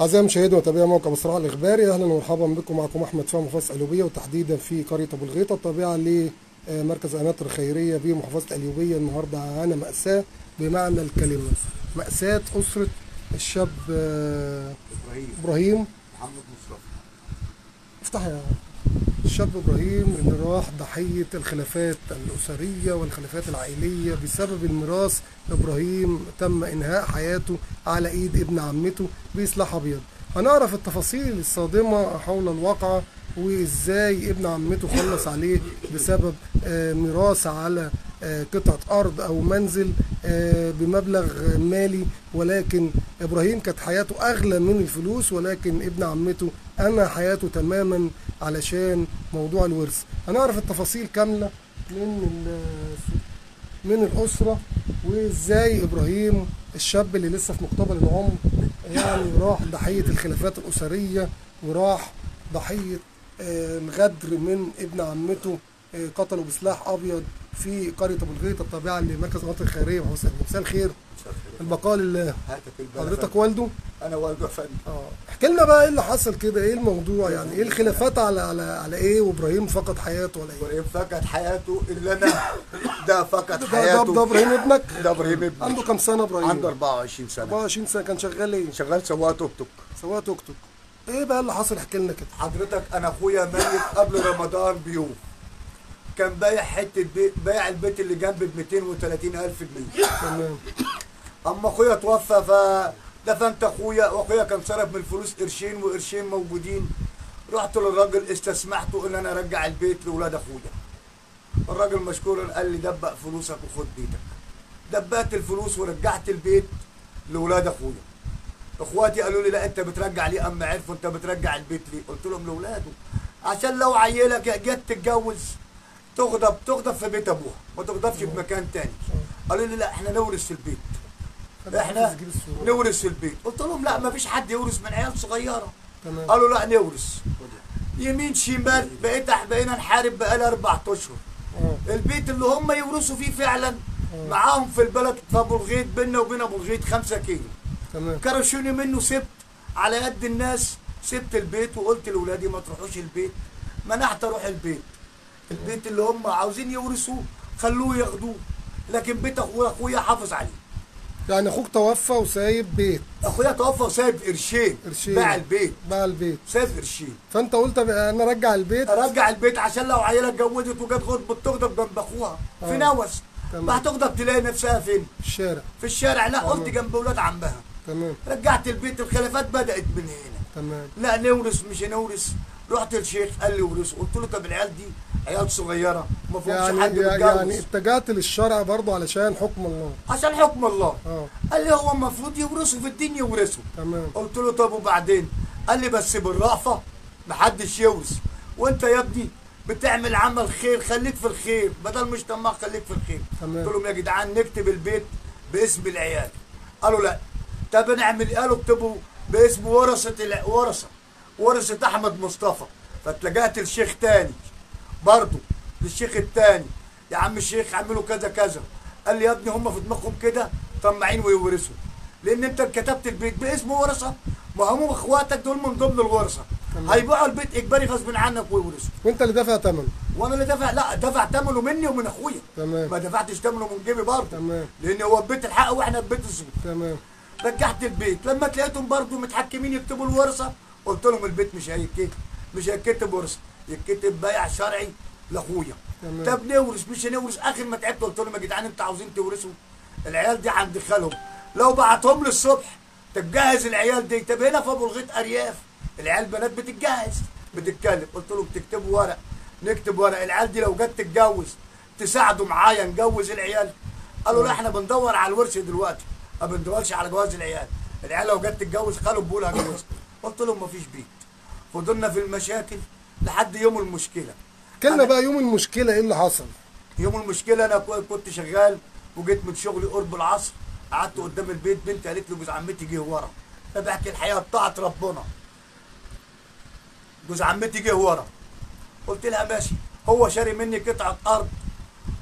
أعزائي المشاهدين ومتابعي موقع بصراحه الاخباري، اهلا ومرحبا بكم. معكم احمد فهمي محافظه القليوبية، وتحديدا في قريه ابو الغيطه الطبيعه لمركز قناتر خيريه بمحافظه القليوبية. النهارده عانى مأساة بمعنى الكلمه، مأساة اسره الشاب ابراهيم محمد مصطفى. افتح يا الشاب ابراهيم اللي راح ضحيه الخلافات الاسريه والخلافات العائليه بسبب الميراث. ابراهيم تم انهاء حياته على ايد ابن عمته بسلاح ابيض. هنعرف التفاصيل الصادمه حول الواقعه وازاي ابن عمته خلص عليه بسبب ميراث على قطعه ارض او منزل بمبلغ مالي، ولكن ابراهيم كانت حياته اغلى من الفلوس، ولكن ابن عمته انهى حياته تماما علشان موضوع الورث. هنعرف التفاصيل كامله من الاسره، وازاي ابراهيم الشاب اللي لسه في مقتبل العمر يعني راح ضحيه الخلافات الاسريه وراح ضحيه الغدر من ابن عمته، قتله بسلاح ابيض في قريه ابو الغيطه الطبيعه لمركز قناتر خيريه. مساء الخير. البقاء لله. حضرتك والده؟ انا والده يا فندم. احكي لنا بقى ايه اللي حصل كده، ايه الموضوع، يعني ايه الخلافات على ايه، وابراهيم فقد حياته ولا ايه؟ ابراهيم فقد حياته اللي انا ده فقد حياته. ده ابراهيم ابنك؟ ده ابراهيم ابنك. عنده كام سنه ابراهيم؟ عنده 24 سنه. 24 سنه. كان شغال ايه؟ شغال سواق توك توك. سواق توك توك. ايه بقى اللي حصل؟ احكي لنا كده. حضرتك انا اخويا ميت قبل رمضان بيوم. كان بايع حته بيت، بايع البيت اللي جنبي ب 230,000 جنيه. تمام. اما اخويا توفى فدفنت اخويا، واخويا كان صرف من الفلوس قرشين، وقرشين موجودين. رحت للراجل استسمحته ان انا ارجع البيت لاولاد اخويا. الراجل مشكورا قال لي دبق فلوسك وخد بيتك. دبقت الفلوس ورجعت البيت لاولاد اخويا. اخواتي قالوا لي لا انت بترجع ليه، اما عرفوا انت بترجع البيت ليه؟ قلت لهم لاولاده، عشان لو عيلك جت تتجوز تغضب في بيت ابوها، ما تغضبش بمكان تاني. قالوا لي لا احنا نورث البيت، احنا نورث البيت. قلت لهم لا ما فيش حد يورث من عيال صغيره. قالوا لا نورث. يمين شمال بقينا نحارب بقالي 4 اشهر. البيت اللي هم يورثوا فيه فعلا معاهم في البلد في ابو الغيط، بينا وبين ابو الغيط 5 كيلو. كرشوني منه، سبت على قد الناس، سبت البيت وقلت لاولادي ما تروحوش البيت. منعت اروح البيت. البيت اللي هم عاوزين يورثوه خلوه ياخدوه، لكن بيت اخويا حافظ عليه. يعني اخوك توفى وسايب بيت. اخويا توفى وسايب قرشين. باع البيت. باع البيت. سايب قرشين. فانت قلت انا ارجع البيت. ارجع البيت عشان لو عيله اتجوزت وجت غربة تغضب جنب اخوها في نوس. هتغضب تلاقي نفسها فين؟ في الشارع. في الشارع. لا قلت جنب اولاد عمها. تمام. رجعت البيت. الخلافات بدأت من هنا. تمام. لا نورث مش نورث. رحت للشيخ قال لي ورثوا. قلت له طب العيال دي عيال صغيره ما فيهمش حد متجوز. يعني اتجهت للشرع برضه علشان حكم الله. عشان حكم الله. قال لي هو المفروض يورثوا في الدين يورثوا. تمام. قلت له طب وبعدين؟ قال لي بس بالرأفه محدش يورث، وانت يا ابني بتعمل عمل خير خليك في الخير، بدل مش طماع خليك في الخير. تمام. قلت لهم يا جدعان نكتب البيت باسم العيال. قالوا لا. طب نعمل قالوا اكتبوا باسم ورثة احمد مصطفى. فاتلجأت للشيخ تاني برضه، للشيخ التاني. يا عم الشيخ عملوا كذا كذا. قال لي يا ابني هم في دماغهم كده طماعين ويورثوا، لان انت كتبت البيت باسم ورثه، ما هم اخواتك دول من ضمن الورثه هيبيعوا البيت اجباري غصب عنك ويورثوا، وانت اللي دافع ثمنه. وانا اللي دافع؟ لا دافع ثمنه مني ومن اخويا. تمام. ما دفعتش ثمنه من جيبي برضه. تمام. لان هو البيت الحق واحنا البيت الزور. تمام. رجعت البيت. لما تلاقيتهم برضه متحكمين يكتبوا الورثه، قلت لهم البيت مش هيتكتب ورثه، يتكتب بيع شرعي لاخويا. طب نورث مش هنورث. اخر ما تعبت قلت لهم يا جدعان انتوا عاوزين تورثوا العيال دي عند خالهم، لو بعتهم لي الصبح تتجهز العيال دي. طب هنا في ابو الغيط ارياف العيال بنات بتتجهز بتتكلم. قلت لهم تكتبوا ورق، نكتب ورق العيال دي لو جت تتجوز تساعدوا معايا نجوز العيال. قالوا لا احنا بندور على الورث دلوقتي، ما بندورش على جواز العيال، العيال لو جت تتجوز خالهم بيقول هنجوزها. قلت لهم مفيش بيت. فضلنا في المشاكل لحد يوم المشكله. كنا بقى يوم المشكله ايه اللي حصل؟ يوم المشكله انا كنت شغال وجيت من شغلي قرب العصر، قعدت قدام البيت. بنتي قالت لي جوز عمتي جه ورا. انا بحكي الحقيقه بتاعت ربنا. جوز عمتي جه ورا. قلت لها ماشي، هو شاري مني قطعه ارض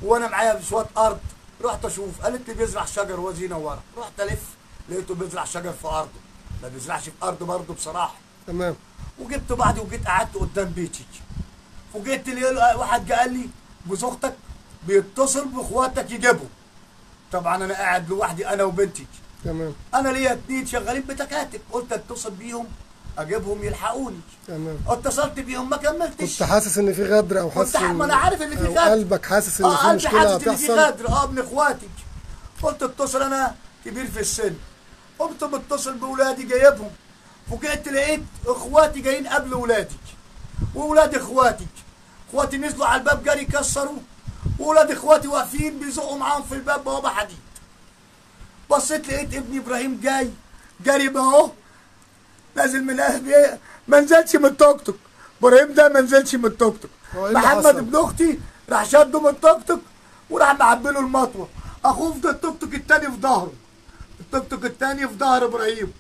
وانا معايا شويه ارض. رحت اشوف، قالت لي بيزرع شجر وزينه ورا. رحت الف لقيته بيزرع شجر في ارضه. ما بيزرعش في ارض برضه بصراحه. تمام. وجبت بعضي وجيت قعدت قدام بيتي، فوجئت واحد جه قال لي جوز اختك بيتصل باخواتك يجيبهم. طبعا انا قاعد لوحدي انا وبنتي. تمام. انا ليا اتنين شغالين بتكاتك، قلت اتصل بيهم اجيبهم يلحقوني. تمام. اتصلت بيهم ما كملتش. كنت حاسس ان في غدر او حاسس؟ ما انا عارف ان في غدر. قلبك حاسس ان في مشكله هتحصل؟ حاسس ان في غدر ابن اخواتك. قلت اتصل، انا كبير في السن. قمت متصل باولادي جايبهم، فوجئت لقيت اخواتي جايين قبل ولادك، واولاد اخواتك. اخواتي نزلوا على الباب جري كسروه، واولاد اخواتي واقفين بيزقوا معاهم في الباب بوابه حديد. بصيت لقيت ابني ابراهيم جاي جري اهو نازل من ما نزلش من التوك توك. ابراهيم ده ما نزلش من التوك توك. محمد ابن اختي راح شده من التوك توك وراح معبله المطوه. اخوه في التوك توك الثاني في ظهره. التوك توك الثاني في ظهر ابراهيم.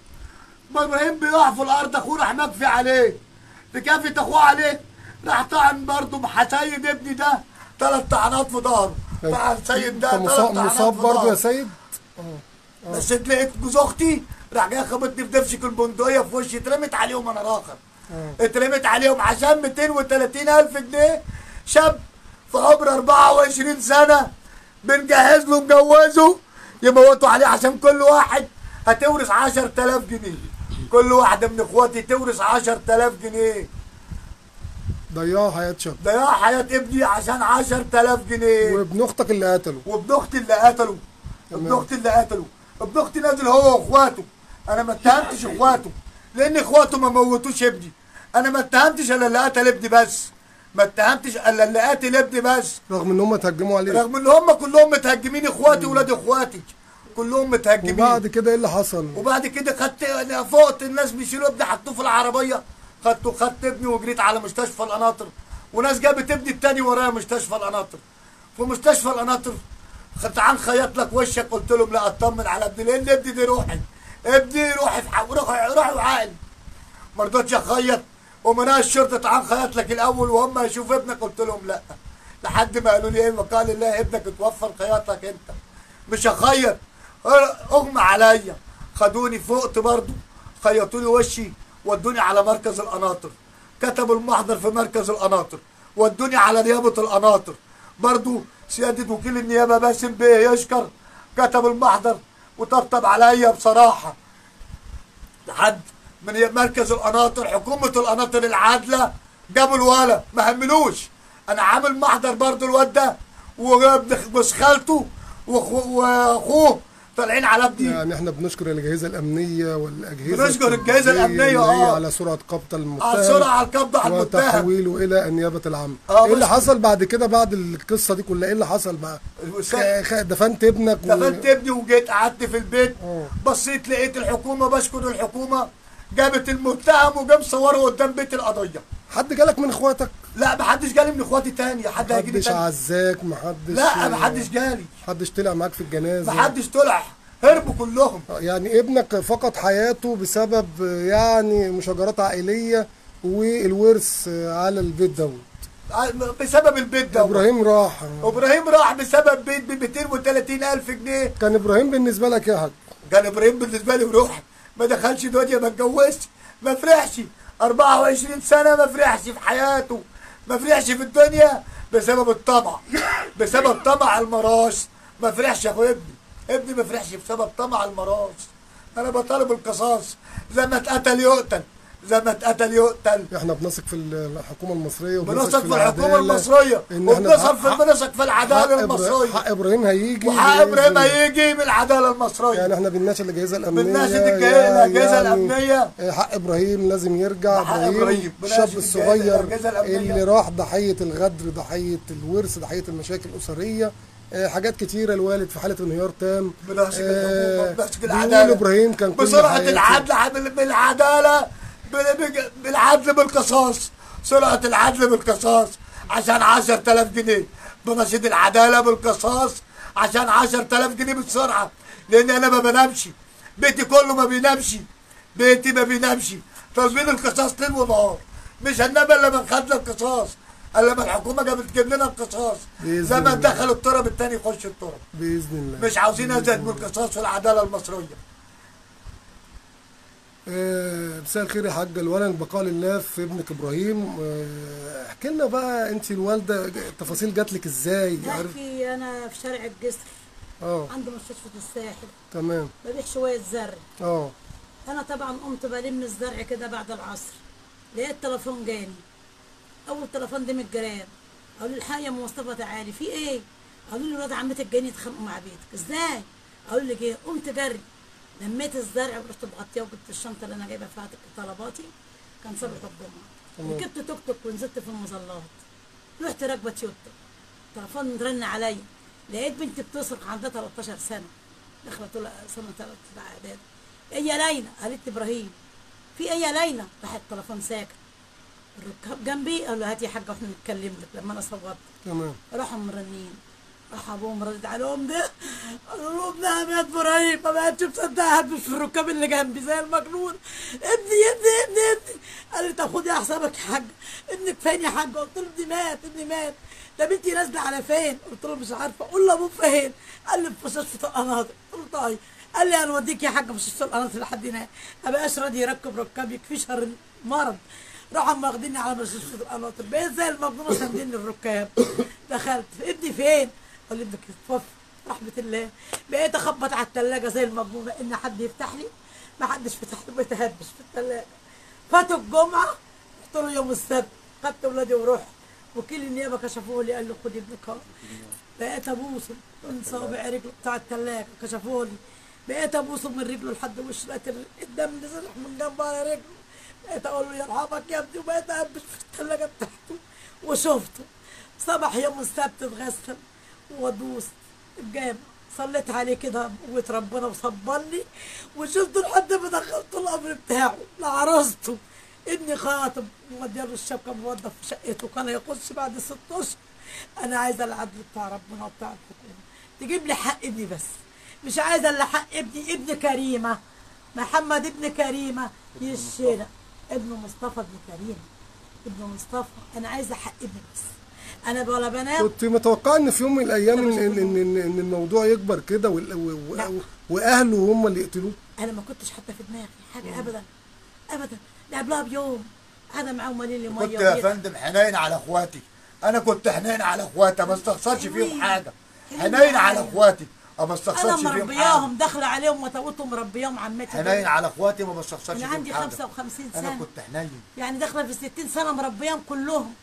ابراهيم بيقع في الارض، اخوه راح مكفي عليه. تكافت اخوه عليه، راح طعن برضه محسيد ابني ده 3 طعنات في ظهره. طعن سيد ده 3 طعنات في ظهره. مصاب برضه يا سيد؟ بس لقيت جوز اختي راح جاي خبطني في دفشك البندقيه في وشي. اترمت عليهم انا راخر. اترمت عليهم عشان 230,000 جنيه. شاب في عمر 24 سنه بنجهز له مجوزه يموتوا عليه، عشان كل واحد هتورث 10,000 جنيه. كل واحده من اخواتي تورث 10,000 جنيه. ضيعوا حياه شاب، ضيعوا حياه ابني عشان 10,000 جنيه. وابن اختك اللي قتله؟ وابن اختي اللي قتله. ابن اختي اللي قتله. ابن اختي نازل هو واخواته. انا ما اتهمتش اخواته لان اخواته ما موتوش ابني. انا ما اتهمتش الا اللي قتل ابني بس. ما اتهمتش الا اللي قاتل ابني بس. رغم ان هم اتهجموا عليه، رغم ان هم كلهم متهجمين. اخواتي ولاد اخواتي كلهم متهجمين. وبعد كده ايه اللي حصل؟ وبعد كده خدت فوقت الناس بيشيلوا ابني حطوه في العربيه. خدت ابني وجريت على مستشفى القناتر، وناس جابت ابني التاني ورايا مستشفى القناتر. في مستشفى القناتر تعال خيط لك وشك. قلت لهم لا اطمن على ابني لان ابني دي روحي. ابني روحي في روحي وعقلي. ما رضيتش اخيط. امناء الشرطه تعال خيط لك الاول وهم هيشوفوا ابنك. قلت لهم لا، لحد ما قالوا لي ايه وقال الله ابنك اتوفى خيط لك انت. مش هخيط، اغمى عليا. خدوني فوقت برضه، خيطوا لي وشي ودوني على مركز القناطر. كتبوا المحضر في مركز القناطر، ودوني على نيابه القناطر. برضه سيادة وكيل النيابة باسم بيه يشكر كتب المحضر وطبطب عليا بصراحة. لحد من مركز القناطر حكومة القناطر العادلة جابوا الولد ما هملوش. أنا عامل محضر برضه الواد ده وجوز خالته وأخوه طالعين على ابني. يعني احنا بنشكر الجهيزة الأمنية والأجهزة، بنشكر الجهيزة الأمنية على سرعة قبض المتهم، على سرعة القبض على المتهم وتحويله إلى النيابة العامة. ايه اللي حصل بعد كده؟ بعد القصة دي كلها ايه اللي حصل بقى؟ دفنت ابنك دفنت ابني وجيت قعدت في البيت. بصيت لقيت الحكومة، بشكر الحكومة، جابت المتهم وجاب صوره قدام بيت القضية. حد جالك من اخواتك؟ لا، محدش جالي من اخواتي تاني. حد هيجي لي تاني؟ محدش عزاك؟ محدش؟ لا، محدش جالي. محدش طلع معاك في الجنازه؟ محدش طلع، هربوا كلهم. يعني ابنك فقد حياته بسبب يعني مشاجرات عائليه والورث على البيت دوت. بسبب البيت دوت ابراهيم راح. ابراهيم راح بسبب بيت ب 230,000 جنيه. كان ابراهيم بالنسبه لك يا حاج؟ كان ابراهيم بالنسبه لي روحي. ما دخلش دنيا، ما اتجوزش، ما فرحش. 24 سنة ما فرحش في حياته، ما فرحش في الدنيا بسبب الطمع، بسبب طمع المراس. ما فرحش يا اخويا ابني، ابني ما فرحش بسبب طمع المراس. أنا بطالب القصاص، زي ما اتقتل يقتل، زي ما اتقتل يقتل. احنا بنثق في الحكومة المصرية، وبنثق في الحكومة المصرية، وبنثق في العدالة المصرية. حق ابراهيم هيجي، وحق ابراهيم هيجي من العدالة المصرية. يعني احنا بنناشد الأجهزة الأمنية، بنناشد الأجهزة الأمنية. حق ابراهيم لازم يرجع. ابراهيم الشاب الصغير اللي راح ضحية الغدر، ضحية الورث، ضحية المشاكل الأسرية، حاجات كتيرة. الوالد في حالة انهيار تام. بنثق العدالة. ابراهيم كان بصراحة العدل بالعدالة، بالعدل بالقصاص. سرعة العدل بالقصاص عشان 10,000 جنيه. بناشد العدالة بالقصاص عشان 10,000 جنيه بالسرعة، لأن أنا ما بنامش. بيتي كله ما بينامش، بيتي ما بينامش. طالبين القصاص ليل ونهار. مش هننام إلا ما خدنا القصاص، إلا ما الحكومة جابت لنا القصاص. زي ما دخلوا التراب التاني يخش التراب بإذن الله. مش عاوزين أزيد من القصاص والعدالة المصرية. مساء الخير يا حاجه. الولد بقال الناف ابنك ابراهيم، احكي لنا بقى انت الوالده التفاصيل جات لك ازاي؟ في انا في شارع الجسر عند مستشفى الساحل، تمام، ببيع شويه زرع. انا طبعا قمت بلم الزرع كده بعد العصر، لقيت تليفون جاني. اول تليفون ده من الجيران، قالوا لي الحقيقه يا ام مصطفى تعالي. في ايه؟ قالوا لي ولاد عمتك جايين يتخانقوا مع بيتك. ازاي؟ قالوا لي جه. قمت جري لميت الزرع ورحت مغطيه وجبت الشنطه اللي انا جايبه فيها طلباتي، كان صبح الجمعه، ركبت توك توك ونزلت في المظلات، رحت راكبه تويوتا. التليفون رن عليا، لقيت بنتي بتصرخ، عندها 13 سنه، داخله سنه 3 اعدادي. ايه يا ليلى؟ قالت لي ابراهيم. في ايه يا ليلى؟ راح التليفون ساكت. الركاب جنبي قالوا هاتي يا حاجه واحنا بنتكلم لك لما انا صوتت، تمام. راحوا مرنين، راح ابوهم ردت عليهم ده، قالوا له ابنها مات ابراهيم. ما بقتش مصدقه، هبت في الركاب اللي جنبي زي المجنون. ابني ابني ابني ابني. قال لي طب خدي على حسابك يا حاجه. ابنك فين يا حاجه؟ قلت له ابني مات، ابني مات. ده بنتي نازله على فين؟ قلت له مش عارفه. قول له ابوك فين؟ قال لي في مستشفى القناتر. قلت له طيب. قال لي هنوديك يا حاجه مستشفى القناتر لحد هناك. ما بقاش راضي يركب ركاب، يكفي شهر المرض. راحوا ماخديني على مستشفى القناتر، بقيت زي المجنونه ساندني الركاب. دخلت، ابني فين؟ قال لي ابنك اتوفى. رحمه الله. بقيت اخبط على الثلاجه زي المجنونه ان حد يفتح لي، ما حدش فتح لي، بقيت اهبش في الثلاجه. فاتوا الجمعه، رحت له يوم السبت، خدت اولادي ورحت. وكيل النيابه كشفوه لي، قال له خد ابنك اهو. بقيت ابوسه من صابع رجله بتاع الثلاجه، كشفوه لي. بقيت ابوسه من رجله لحد وشه، لقيت الدم نزل من جنبه على رجله. بقيت اقول له يرحمك يا ابني، وبقيت اهبش في الثلاجه بتاعته. وشفته صباح يوم السبت، اتغسل ودوست الجامع، صليت عليه كده بقوة ربنا وصبرني، وشفته لحد ما دخلته القبر بتاعه لعروسته. ابني خاطب، مودي له الشبكه، موظف في شقته، كان هيخش بعد 6 اشهر. انا عايزه العدل بتاع ربنا وبتاع الحكومه، تجيب لي حق ابني بس، مش عايزه الا حق ابني. ابن كريمه، محمد ابن كريمه يشيله، ابن مصطفى ابن كريمه، ابن مصطفى. انا عايزه حق ابني بس. انا ولا بنام. كنت متوقع ان في يوم من الايام ان الموضوع يكبر كده واهله هم اللي يقتلوه؟ انا ما كنتش حاطه في دماغي حاجه ابدا ابدا. ده قبلها بيوم قاعده معاهم مالين لي ميه. كنت يا فندم حنين على اخواتي، انا كنت حنين على اخواتي، ما استخسرش فيهم حاجه. حنين على اخواتي، ما استخسرش فيهم حاجه. انا مربياهم، داخله عليهم وطوتهم، مربياهم عمتي. حنين على اخواتي، ما بستخسرش فيهم حاجه. انا عندي 55 سنه، انا كنت حنين يعني داخله في 60 سنه مربياهم كلهم،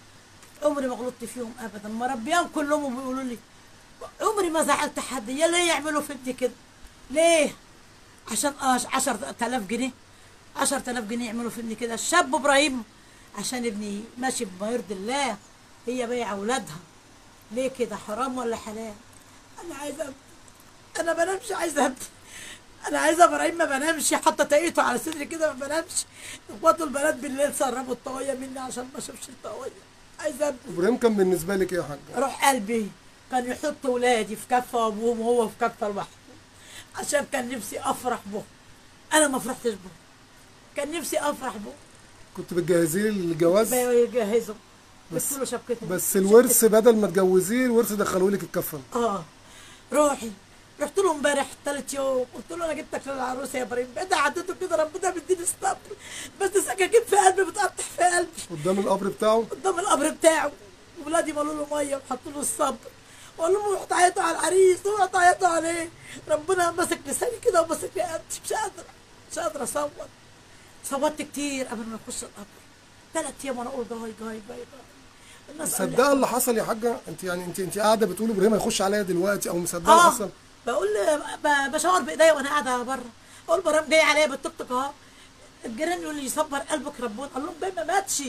عمري ما غلطت فيهم ابدا، مربياهم كلهم. وبيقولوا لي عمري ما زعلت حد. يا ليه يعملوا في ابني كده؟ ليه؟ عشان 10000 جنيه 10000 جنيه يعملوا في ابني كده؟ الشاب ابراهيم عشان ابني ماشي بما يرضي الله، هي بايعه اولادها ليه كده؟ حرام ولا حلال؟ انا عايزه ابني، انا ما بنامش، عايزه ابني، انا عايزه ابراهيم، ما بنامش، حاطه طاقيته على صدري كده ما بنامش. اخواته البنات بالليل سربوا الطاقيه مني عشان ما اشوفش الطاقيه. عايزه ابني. ابراهيم كان بالنسبه لك ايه يا حاجه؟ روح قلبي، كان يحط ولادي في كفه وابوهم وهو في كفه لوحده، عشان كان نفسي افرح به، انا ما فرحتش به، كان نفسي افرح به. كنت بتجهزيه للجواز؟ بجهزه، بس له شبكته، بس الورث بدل ما تجوزيه الورث دخلوا لك الكفن. روحي، رحت له امبارح ثالث يوم، قلت له انا جبتك للعروسه يا ابراهيم، بقيت عدته كده، ربنا بيديني الصبر، بس سكاكين في قلبي، بتقطع في قلبي. قدام القبر بتاعه؟ قدام القبر بتاعه، وولادي مالوا له ميه وحطوا له الصبر، وقال لهم رحت عيطوا على العريس، ورحت عيطوا عليه، ربنا ماسك لساني كده وماسك لي قلبي، مش قادره اصوت. صوتت كتير قبل ما نخش القبر، 3 ايام وانا اقول جاي جاي جاي. مصدقه اللي حصل يا حاجه؟ انت يعني انت قاعده بتقول ابراهيم هيخش عليا دلوقتي، او مصدقه اللي حصل؟ بقول بشاور بايديا وانا قاعده بره، اقول برام جاي عليا بالتوك توك اهو. الجيران يقول لي صبر قلبك ربنا، اقول لهم باين ما ماتش،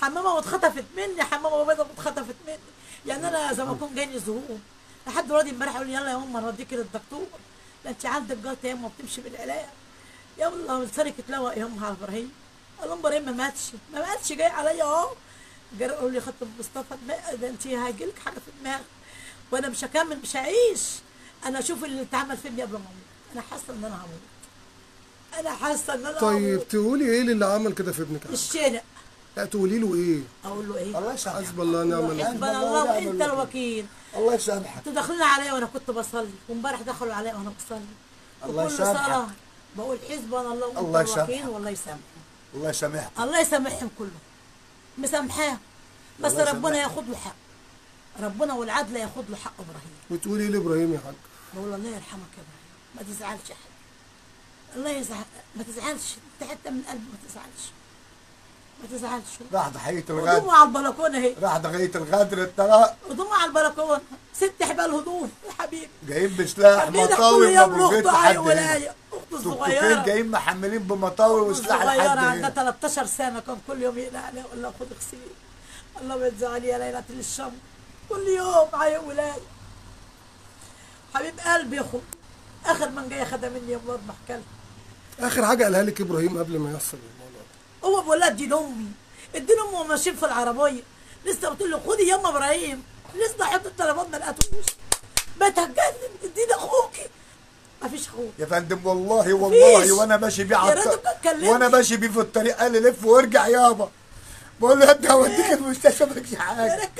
حمامه واتخطفت مني، حمامه وبيضه واتخطفت مني، يعني انا زي ما اكون جاني زهوق. لحد ولادي امبارح يقول لي يلا يا ماما نوديك للدكتور، ده انت عندك جلطه يا ماما بتمشي بالعلاج. يلا لسانك اتلوق يا ماما على ابراهيم، اقول لهم ابراهيم ما ماتش جاي عليا اهو. الجيران يقول لي خطب مصطفى ده انت هيجي لك حاجه في دماغك، وانا مش هكمل، مش هعيش. انا اشوف اللي اتعمل فيا قبل ما اموت، انا حاسه ان انا هموت، انا حاسه ان انا هموت. طيب تقولي ايه اللي عمل كده في ابنك؟ الشنق. لا تقولي له ايه؟ اقول له ايه؟ الله يسامحك، حسبي الله ونعم الوكيل، حسبي الله وانت الوكيل. الله يسامحك. انتوا داخلين عليا وانا كنت بصلي، وامبارح دخلوا عليا وانا بصلي، الله يسامحك، بقول حسبنا الله ونعم الوكيل والله يسامحهم. الله يسامحهم. الله يسامحهم كلهم. مسامحاهم. بس ربنا ياخد له حق. ربنا والعدل ياخد له حق ابراهيم. بتقولي ايه لابراهيم يا حاج؟ بقول الله يرحمك يا ابراهيم، ما تزعلش يا حاج. الله يزعل، ما تزعلش، انت حتى من قلبي ما تزعلش. ما تزعلش. راح ضحية الغدر. هدومه على البلكونه اهي. راح ضحية الغدر الطلاق. هدومه على البلكونه، ست حبال هدوم يا حبيبي. جايين بسلاح مطاوي يا ابو الغيطه حد هنا. اخته الصغيره. جايين محملين بمطاوي وسلاح لحد هنا. الصغيره عندها 13 سنه كان كل يوم يقلق عليها يقول لها خدي اغسلي. الله ما تزعلي يا ليلة الشمس. كل يوم عيا ولاية. حبيب قلبي يا اخو. اخر من جايه خدها مني يا مراد محكلة. اخر حاجه قالها لك ابراهيم قبل ما يحصل الموضوع ده. هو بيقول لها اديني امي، اديني امي وهم ماشيين في العربيه، لسه قلت له خدي ياما ابراهيم، لسه حط الطلبات ما لقيتوش، بتجنن اديني اخوكي، مفيش اخوك يا فندم والله والله وانا ماشي بيه على الطريق وانا ماشي بيه في الطريق قال لي لف وارجع يابا، بقول له يا ابني هوديك المستشفى مالكش حاجه،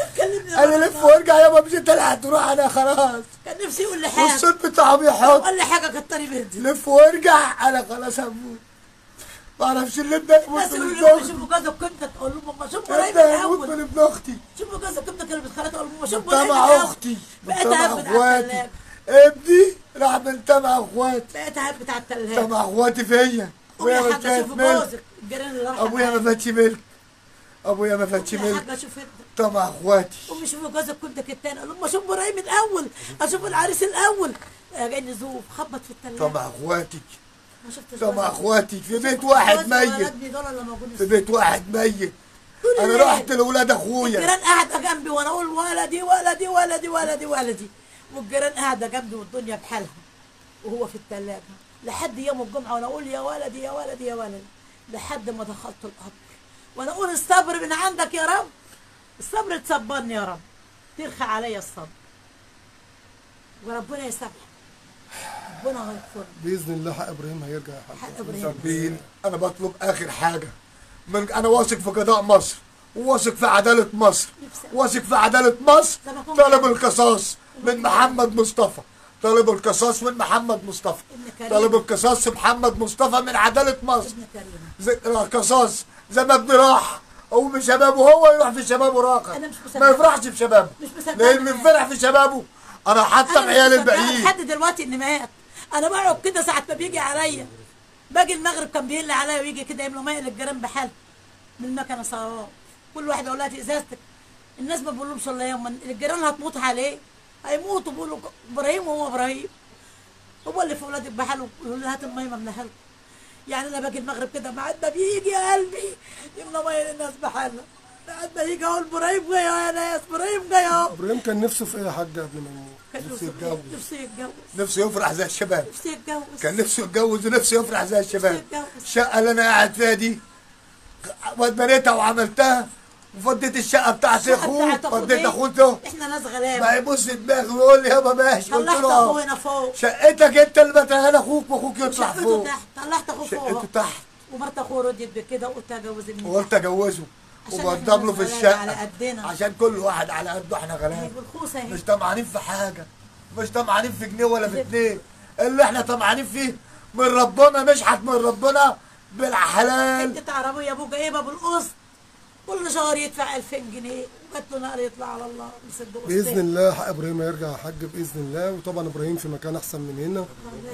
قال لي لف وارجع يابا مش انت اللي هتروح انا خلاص، كان نفسي يقول لي حاجه والصوت بتاعه بيحط قال لي حاجه كتري بردي لف وارجع انا خلاص هموت ما اعرفش اللي انت بص للزوج شوفوا جوازك امتى تقول لهم ماما شوف قريب الاول من ابن اختي شوفوا جوازك امتى كانت بتخلع تقول لهم شوف قريب تبع اختي تبع اخواتي ابني راح من تبع اخواتي بقيت عارف بتاع التلاجه تبع اخواتي فيا ابويا ما فاتش ملك ابويا ما فاتش ملك ابويا ما فاتش ملك تبع اخواتي امي شوفوا جوازك امتى التاني اقول لهم شوف قريب الاول اشوف العريس الاول جاي نزوف خبط في التلاجه تبع اخواتي طب اخواتي في بيت واحد ميت في بيت واحد ميت انا رحت لاولاد اخويا الجيران قاعده جنبي وانا اقول ولدي ولدي ولدي ولدي ولدي والجيران قاعده جنبي والدنيا بحالها وهو في الثلاجه لحد يوم الجمعه وانا اقول يا ولدي يا ولدي يا ولدي لحد ما دخلت القبر وانا اقول الصبر من عندك يا رب الصبر تصبرني يا رب ترخي عليا الصبر وربنا يسامحك ربنا هيغفر باذن الله حق ابراهيم هيرجع يا حبيبي انا بطلب اخر حاجه من انا واثق في قضاء مصر وواثق في عداله مصر واثق في عداله مصر طالب القصاص من محمد مصطفى طالب القصاص من محمد مصطفى طالب القصاص محمد مصطفى من عداله مصر قصاص زي ما ابني راح هو من شبابه هو يروح في شبابه راقه ما يفرحش بشبابه لان اللي يفرح في شبابه انا حاطه عيال الباقيين لحد دلوقتي ان مات انا بقعد كده ساعه ما بيجي عليا باجي المغرب كان بيقل عليا ويجي كده يملوا ميه للجيران بحالها من المكنه صواب كل واحده اقول لها في ازازتك الناس ما بقولهمش الله يوما الجيران هتموت عليه هيموتوا بيقولوا ابراهيم وهو ابراهيم هو اللي في ولادي بحاله يقول لها هات الميه مملاها لكم يعني انا باجي المغرب كده بعد ما بيجي يا قلبي يملى ميه للناس بحالها بعد ما يجي اقول ابراهيم جاي يا ناس ابراهيم جاي اهو ابراهيم كان نفسه في ايه يا حاج قبل ما يموت؟ نفسه يتجوز نفسه يتجوز نفسه يفرح زي الشباب نفسه يتجوز كان نفسه يتجوز ونفسه يفرح زي الشباب الشقة اللي أنا قاعد فيها دي بنيتها وعملتها وفضيت الشقة بتاعت أخوه فضيت أخوته إحنا ناس غلابة ما يبص دماغي ويقول لي يابا ماشي قلت له طلعت أخوه هنا فوق شقتك أنت اللي متهان أخوك وأخوك يطلع فوق شقته تحت طلعت أخوه فوق شقته تحت ومرت أخوه رضيت بكده وقلت أجوز ابني وقلت أجوزه وبقدم له في الشقه عشان كل واحد على قده احنا غلابه مش طمعانين في حاجه مش طمعانين في جنيه ولا في اتنين اللي احنا طمعانين فيه من ربنا نشحت من ربنا بالحلال حته عربيه ابوه جايبها بالقسط كل شهر يدفع 2000 جنيه وجات له نقر يطلع على الله مصدقه باذن الله حق ابراهيم هيرجع يا حاج باذن الله وطبعا ابراهيم في مكان احسن من هنا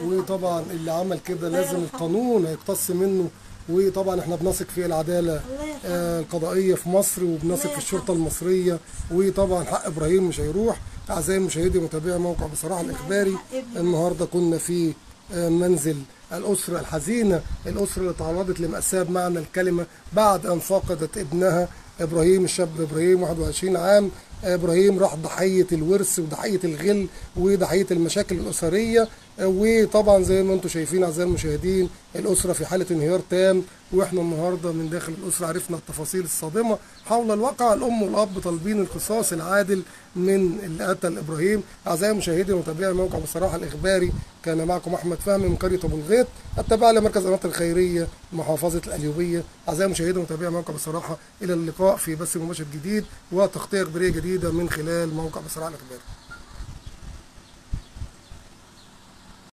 وطبعا اللي عمل كده لازم القانون هيقتص منه وطبعا احنا بنثق في العداله القضائيه في مصر وبنثق في الشرطه المصريه وطبعا حق ابراهيم مش هيروح. اعزائي المشاهدين ومتابعي موقع بصراحه الاخباري النهارده كنا في منزل الاسره الحزينه الاسره اللي تعرضت لمأساة بمعنى الكلمه بعد ان فقدت ابنها ابراهيم الشاب ابراهيم 21 عام ابراهيم راح ضحيه الورث وضحيه الغل وضحيه المشاكل الاسريه وطبعا زي ما انتم شايفين اعزائي المشاهدين الاسره في حاله انهيار تام واحنا النهارده من داخل الاسره عرفنا التفاصيل الصادمه حول الواقع الام والاب طالبين القصاص العادل من اللي قتل ابراهيم. اعزائي المشاهدين ومتابعي موقع بصراحه الاخباري كان معكم احمد فهمي من قريه ابو الغيط التابعه لمركز قناتر خيريه محافظه القليوبيه. اعزائي المشاهدين ومتابعي موقع بصراحه الى اللقاء في بث مباشر جديد وتغطيه اخباريه جديده من خلال موقع بصراحه الاخباري.